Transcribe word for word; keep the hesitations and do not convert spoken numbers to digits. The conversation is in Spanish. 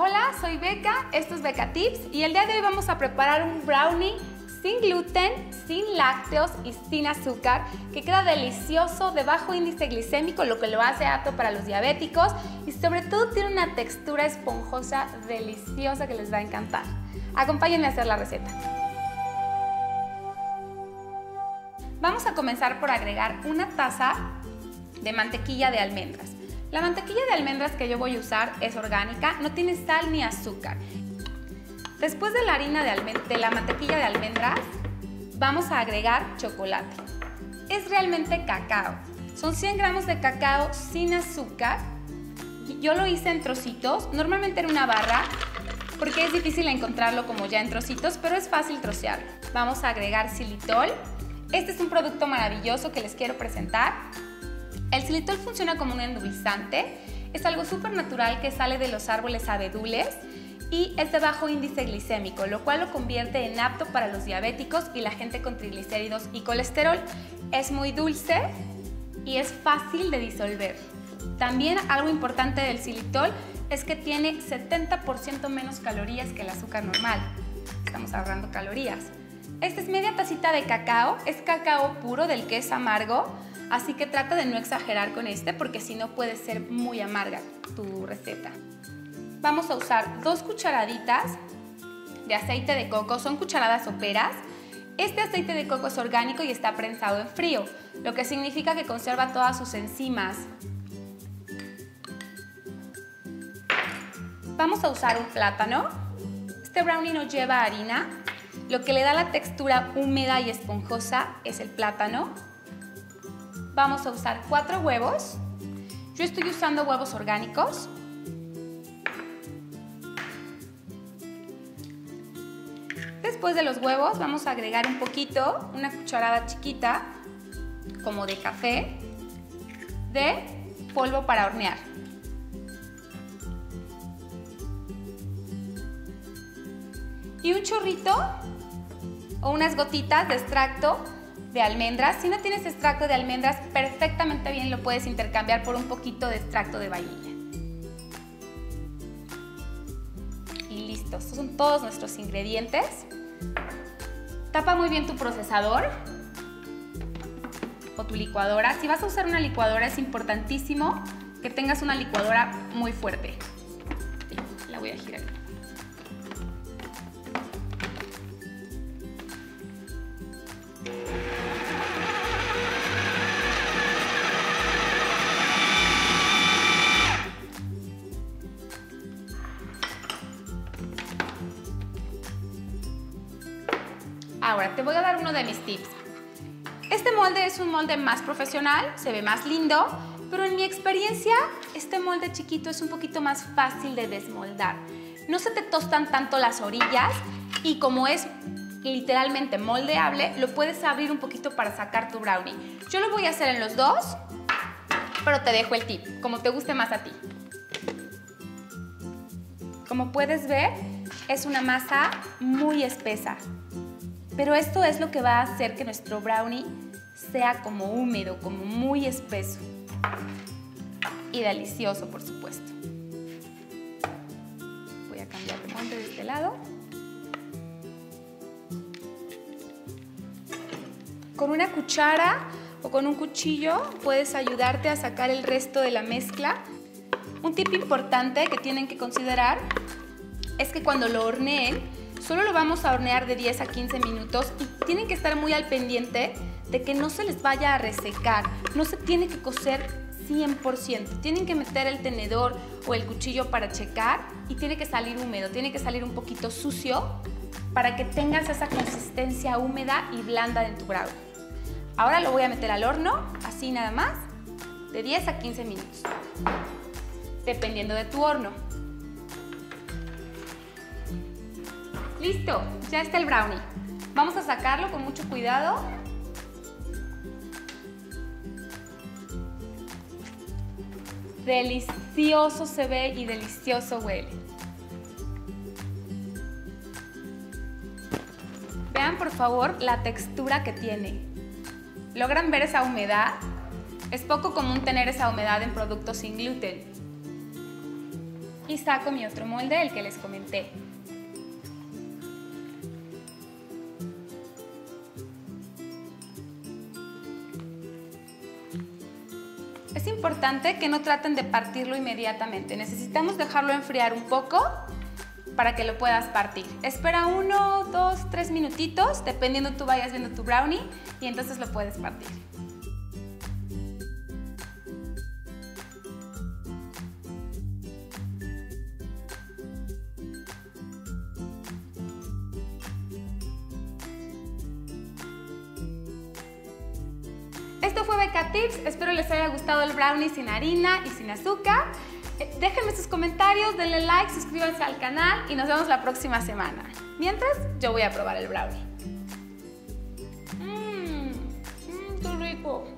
Hola, soy Becca, esto es Becca Tips y el día de hoy vamos a preparar un brownie sin gluten, sin lácteos y sin azúcar, que queda delicioso, de bajo índice glicémico, lo que lo hace apto para los diabéticos y sobre todo tiene una textura esponjosa deliciosa que les va a encantar. Acompáñenme a hacer la receta. Vamos a comenzar por agregar una taza de mantequilla de almendras. La mantequilla de almendras que yo voy a usar es orgánica, no tiene sal ni azúcar. Después de la harina de, de la mantequilla de almendras, vamos a agregar chocolate. Es realmente cacao. Son cien gramos de cacao sin azúcar. Yo lo hice en trocitos, normalmente en una barra, porque es difícil encontrarlo como ya en trocitos, pero es fácil trocearlo. Vamos a agregar xilitol. Este es un producto maravilloso que les quiero presentar. El xilitol funciona como un endulzante. Es algo súper natural que sale de los árboles abedules. Y es de bajo índice glicémico, lo cual lo convierte en apto para los diabéticos y la gente con triglicéridos y colesterol. Es muy dulce y es fácil de disolver. También algo importante del xilitol es que tiene setenta por ciento menos calorías que el azúcar normal. Estamos ahorrando calorías. Esta es media tacita de cacao, es cacao puro del que es amargo, así que trata de no exagerar con este porque si no puede ser muy amarga tu receta. Vamos a usar dos cucharaditas de aceite de coco, son cucharadas soperas. Este aceite de coco es orgánico y está prensado en frío, lo que significa que conserva todas sus enzimas. Vamos a usar un plátano. Este brownie no lleva harina, lo que le da la textura húmeda y esponjosa es el plátano. Vamos a usar cuatro huevos. Yo estoy usando huevos orgánicos. Después de los huevos vamos a agregar un poquito, una cucharada chiquita, como de café, de polvo para hornear. Y un chorrito o unas gotitas de extracto de almendras. Si no tienes extracto de almendras, perfectamente bien lo puedes intercambiar por un poquito de extracto de vainilla. Y listo, estos son todos nuestros ingredientes. Tapa muy bien tu procesador o tu licuadora. Si vas a usar una licuadora es importantísimo que tengas una licuadora muy fuerte. La voy a girar. Ahora te voy a dar uno de mis tips. Este molde es un molde más profesional, se ve más lindo, pero en mi experiencia este molde chiquito es un poquito más fácil de desmoldar. No se te tostan tanto las orillas y como es literalmente moldeable, lo puedes abrir un poquito para sacar tu brownie. Yo lo voy a hacer en los dos, pero te dejo el tip, como te guste más a ti. Como puedes ver, es una masa muy espesa. Pero esto es lo que va a hacer que nuestro brownie sea como húmedo, como muy espeso. Y delicioso, por supuesto. Voy a cambiar el molde de este lado. Con una cuchara o con un cuchillo puedes ayudarte a sacar el resto de la mezcla. Un tip importante que tienen que considerar es que cuando lo horneen, solo lo vamos a hornear de diez a quince minutos y tienen que estar muy al pendiente de que no se les vaya a resecar. No se tiene que cocer cien por ciento. Tienen que meter el tenedor o el cuchillo para checar y tiene que salir húmedo, tiene que salir un poquito sucio para que tengas esa consistencia húmeda y blanda en tu brownie. Ahora lo voy a meter al horno, así nada más, de diez a quince minutos, dependiendo de tu horno. ¡Listo! Ya está el brownie. Vamos a sacarlo con mucho cuidado. Delicioso se ve y delicioso huele. Vean por favor la textura que tiene. ¿Logran ver esa humedad? Es poco común tener esa humedad en productos sin gluten. y saco mi otro molde del que les comenté. Es importante que no traten de partirlo inmediatamente, necesitamos dejarlo enfriar un poco para que lo puedas partir. Espera uno, dos, tres minutitos, dependiendo tú vayas viendo tu brownie, y entonces lo puedes partir. Esto fue Becca Tips, espero les haya gustado el brownie sin harina y sin azúcar. Déjenme sus comentarios, denle like, suscríbanse al canal y nos vemos la próxima semana. Mientras, yo voy a probar el brownie. Mmm, mmm, qué rico.